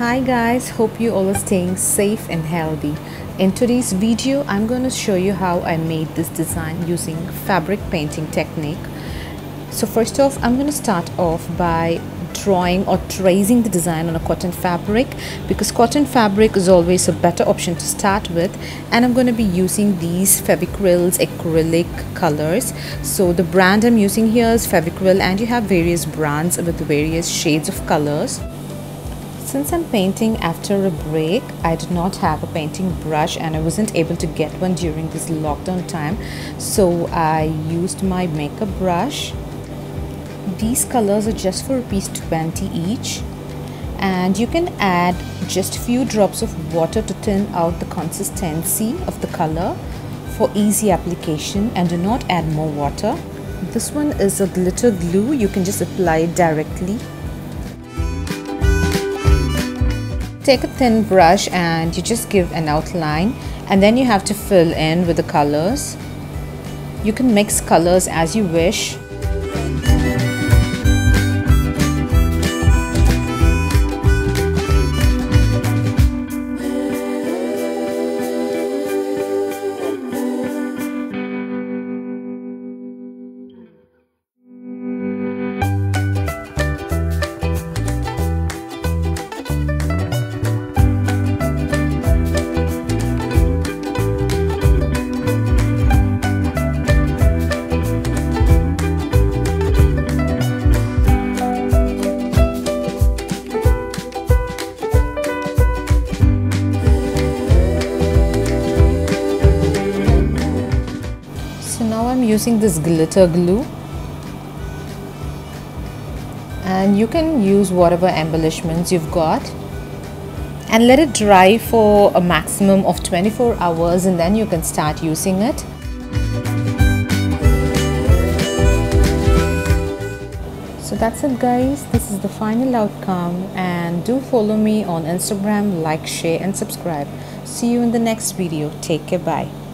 Hi guys, hope you all are staying safe and healthy. In today's video I'm going to show you how I made this design using fabric painting technique. So first off, I'm going to start off by drawing or tracing the design on a cotton fabric, because cotton fabric is always a better option to start with. And I'm going to be using these Fevicryl acrylic colors. So the brand I'm using here is Fevicryl, and you have various brands with various shades of colors. Since I'm painting after a break, I did not have a painting brush and I wasn't able to get one during this lockdown time, so I used my makeup brush. These colors are just for ₹20 each, and you can add just few drops of water to thin out the consistency of the color for easy application, and do not add more water. This one is a glitter glue, you can just apply it directly. Take a thin brush and you just give an outline, and then you have to fill in with the colors. You can mix colors as you wish. I'm using this glitter glue, and you can use whatever embellishments you've got, and let it dry for a maximum of 24 hours and then you can start using it. So that's it guys, this is the final outcome, and do follow me on Instagram, like, share and subscribe. See you in the next video. Take care, bye.